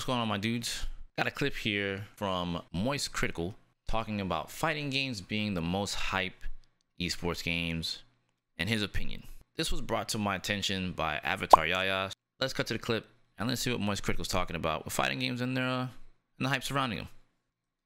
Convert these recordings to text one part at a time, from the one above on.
What's going on, my dudes? Got a clip here from Moist Critical talking about fighting games being the most hype esports games and his opinion. This was brought to my attention by Avatar Yaya. Let's cut to the clip and let's see what Moist Critical's talking about with fighting games and the hype surrounding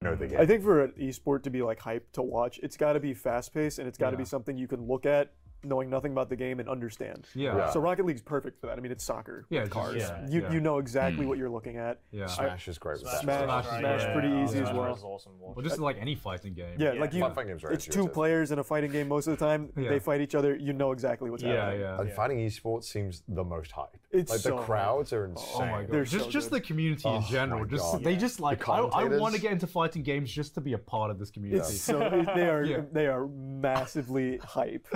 them. I think for an esport to be like hype to watch, it's got to be fast-paced and it's got to be something you can look at knowing nothing about the game and understand. Yeah. So Rocket League's perfect for that. I mean, it's soccer with cars. You know exactly what you're looking at. Yeah. Smash is great with that. Smash pretty easy as well. Awesome. Well, just like any fighting game. Yeah, like it's two players in a fighting game most of the time. They fight each other. You know exactly what's happening. And fighting esports seems the most hype. It's like the crowds are insane. Oh my god. Just the community in general. They just like, I want to get into fighting games just to be a part of this community. So they are massively hype.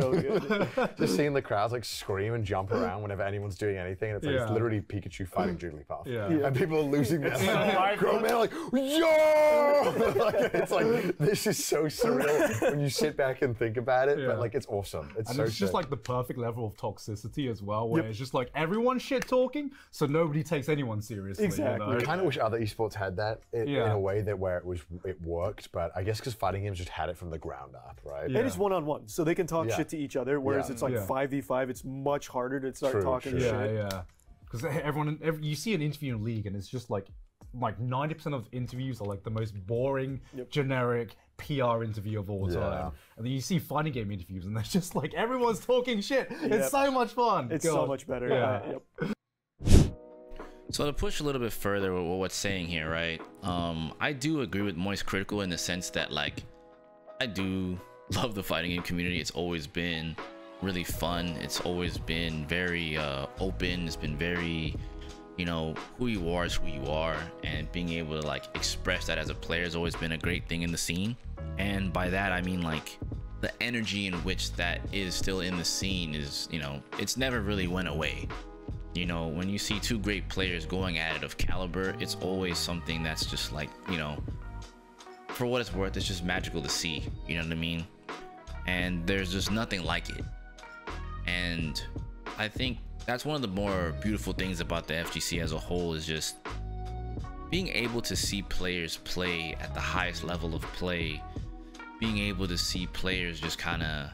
So good. Just seeing the crowds like scream and jump around whenever anyone's doing anything, and it's like it's literally Pikachu fighting Jubilee Path, and people are losing their mind. Grown men are like, yo! Like, it's like, this is so surreal when you sit back and think about it, but like it's awesome. It's just like the perfect level of toxicity as well, where it's just like everyone shit talking, so nobody takes anyone seriously. Exactly. You know? I kind of wish other esports had that in a way that it worked, but I guess because fighting games just had it from the ground up, right? Yeah. And it's one-on-one, so they can talk shit to each other, whereas it's like 5v5, it's much harder to start talking shit. Yeah, because everyone, you see an interview in League and it's just like 90% of interviews are like the most boring, generic PR interview of all time. And then you see fighting game interviews and they're just like, everyone's talking shit. It's so much fun. It's so much better. So to push a little bit further with what's saying here, right? I do agree with Moist Critical in the sense that like, I do love the fighting game community. It's always been really fun. It's always been very open. It's been very, you know, who you are is who you are, and being able to like express that as a player has always been a great thing in the scene. And by that I mean like the energy in which that is still in the scene is, you know, it's never really went away. You know, when you see two great players going at it of caliber, it's always something that's just like, you know, for what it's worth, it's just magical to see, you know what I mean? And there's just nothing like it. And I think that's one of the more beautiful things about the FGC as a whole, is just being able to see players play at the highest level of play, being able to see players just kind of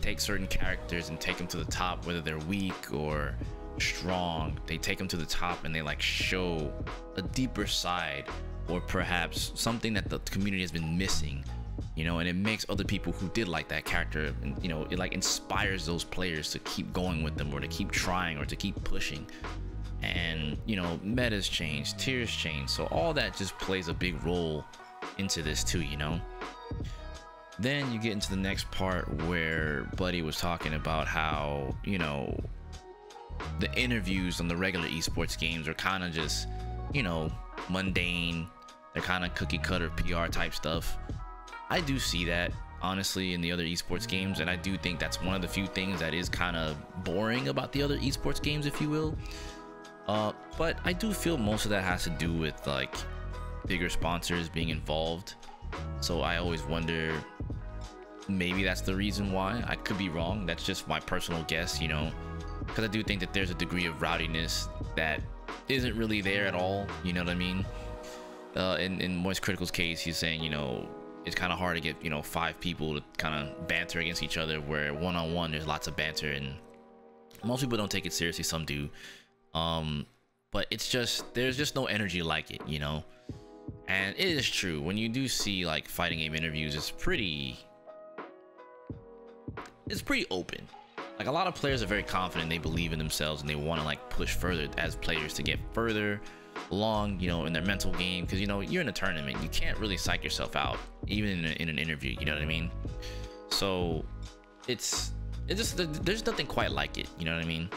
take certain characters and take them to the top, whether they're weak or strong, they take them to the top and they like show a deeper side, or perhaps something that the community has been missing, you know, and it makes other people who did like that character, you know, it like inspires those players to keep going with them, or to keep trying, or to keep pushing. And, you know, metas change, tiers change, so all that just plays a big role into this too, you know? Then you get into the next part where Buddy was talking about how, you know, the interviews on the regular esports games are kind of just, you know, mundane. They're kind of cookie cutter PR type stuff. I do see that honestly in the other esports games, and I do think that's one of the few things that is kind of boring about the other esports games, if you will. But I do feel most of that has to do with like bigger sponsors being involved. So I always wonder, maybe that's the reason why. I could be wrong. That's just my personal guess, you know, because I do think that there's a degree of rowdiness that isn't really there at all, you know what I mean? In Moist Critical's case, he's saying, you know, it's kind of hard to get, you know, five people to kind of banter against each other, where one-on-one there's lots of banter, and most people don't take it seriously, some do. But it's just, there's just no energy like it, you know? And it is true, when you do see like fighting game interviews, it's pretty open. Like, a lot of players are very confident, they believe in themselves, and they want to like push further as players to get further along, you know, in their mental game, because, you know, you're in a tournament, you can't really psych yourself out, even in an interview, you know what I mean? So it's just, there's nothing quite like it, you know what I mean?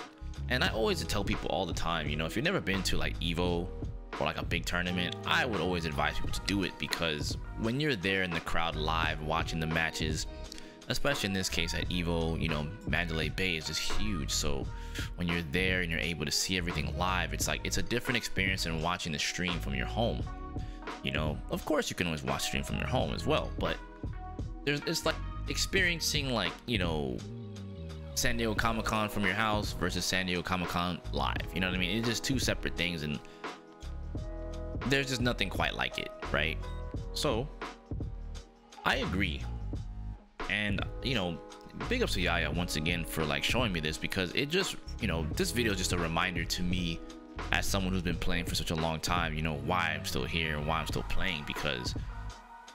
And I always tell people all the time, you know, if you've never been to like Evo or like a big tournament, I would always advise people to do it, because when you're there in the crowd live watching the matches, especially in this case at Evo, you know, Mandalay Bay is just huge. So when you're there and you're able to see everything live, it's like, it's a different experience than watching the stream from your home. You know, of course you can always watch stream from your home as well, but it's like experiencing like, you know, San Diego Comic-Con from your house versus San Diego Comic-Con live. You know what I mean? It's just two separate things, and there's just nothing quite like it, right? So I agree, and you know, big ups to Yaya once again for like showing me this, because it just, you know, this video is just a reminder to me as someone who's been playing for such a long time, you know, why I'm still here and why I'm still playing, because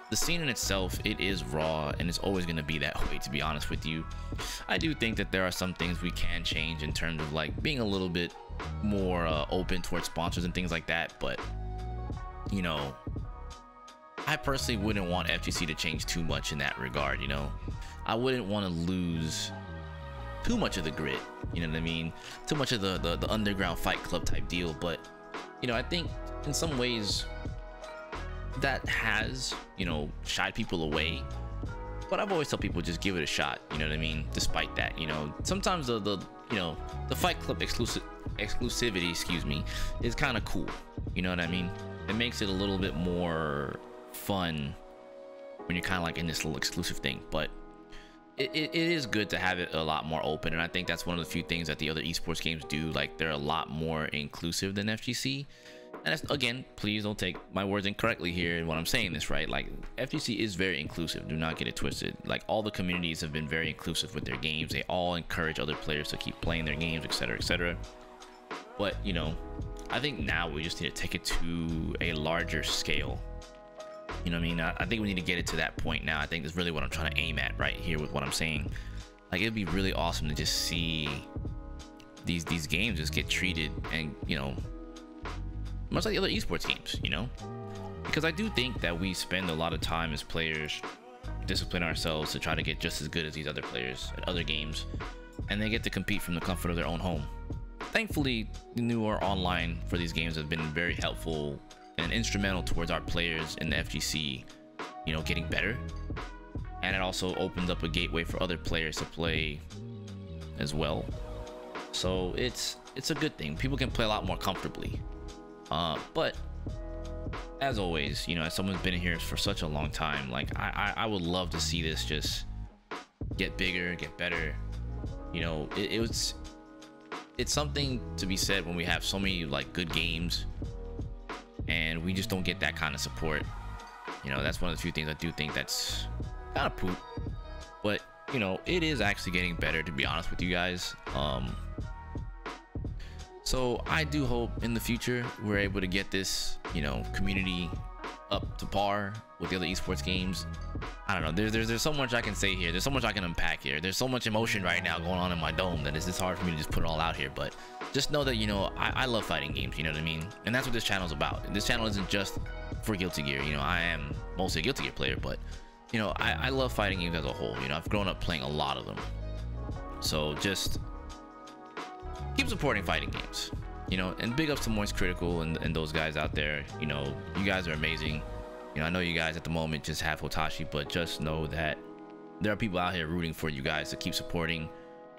the scene in itself, it is raw, and it's always going to be that way, to be honest with you. I do think that there are some things we can change in terms of like being a little bit more open towards sponsors and things like that, but you know, I personally wouldn't want FGC to change too much in that regard. You know, I wouldn't want to lose too much of the grit, you know what I mean, too much of the underground fight club type deal. But you know, I think in some ways that has, you know, shied people away, but I've always tell people just give it a shot, you know what I mean. Despite that, you know, sometimes the you know, the fight club exclusivity, excuse me, is kind of cool, you know what I mean. It makes it a little bit more fun when you're kind of like in this little exclusive thing, but it is good to have it a lot more open. And I think that's one of the few things that the other esports games do, like they're a lot more inclusive than FGC. And that's, again, please don't take my words incorrectly here when I'm saying this, right? Like FGC is very inclusive, do not get it twisted. Like all the communities have been very inclusive with their games, they all encourage other players to keep playing their games, etc., etc. But you know, I think now we just need to take it to a larger scale, you know what I mean. I think we need to get it to that point now. I think that's really what I'm trying to aim at right here with what I'm saying. Like it'd be really awesome to just see these games just get treated, and you know, much like the other esports games, you know, because I do think that we spend a lot of time as players discipline ourselves to try to get just as good as these other players at other games, and they get to compete from the comfort of their own home. Thankfully, the newer online for these games have been very helpful and instrumental towards our players in the FGC, you know, getting better, and it also opens up a gateway for other players to play as well. So it's a good thing. People can play a lot more comfortably. But as always, you know, as someone's been here for such a long time, like I would love to see this just get bigger, get better. You know, it's something to be said when we have so many like good games and we just don't get that kind of support. You know, that's one of the few things I do think that's kind of poop. But you know, it is actually getting better, to be honest with you guys. So I do hope in the future we're able to get this, you know, community up to par with the other esports games. I don't know, there's so much I can say here, there's so much I can unpack here, there's so much emotion right now going on in my dome that it's just hard for me to just put it all out here. But just know that, you know, I love fighting games, you know what I mean, and that's what this channel is about. This channel isn't just for Guilty Gear, you know, I am mostly a Guilty Gear player, but you know, I love fighting games as a whole. You know, I've grown up playing a lot of them, so just keep supporting fighting games, you know. And big ups to Moist Critical and those guys out there. You know, you guys are amazing. You know, I know you guys at the moment just have Hotashi, but just know that there are people out here rooting for you guys to keep supporting,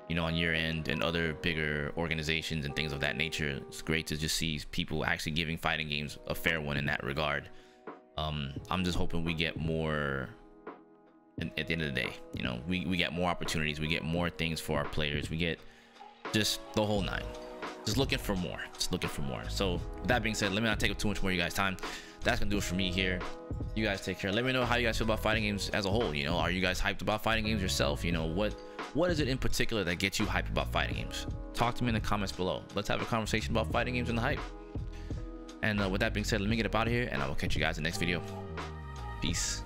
you know, on your end and other bigger organizations and things of that nature. It's great to just see people actually giving fighting games a fair one in that regard. I'm just hoping we get more at the end of the day. You know, we get more opportunities, we get more things for our players, we get just the whole nine. Just looking for more, just looking for more. So with that being said, let me not take up too much more of you guys time. That's gonna do it for me here. You guys take care. Let me know how you guys feel about fighting games as a whole. You know, are you guys hyped about fighting games yourself? You know, what is it in particular that gets you hyped about fighting games? Talk to me in the comments below. Let's have a conversation about fighting games and the hype. And with that being said, let me get up out of here, and I will catch you guys in the next video. Peace.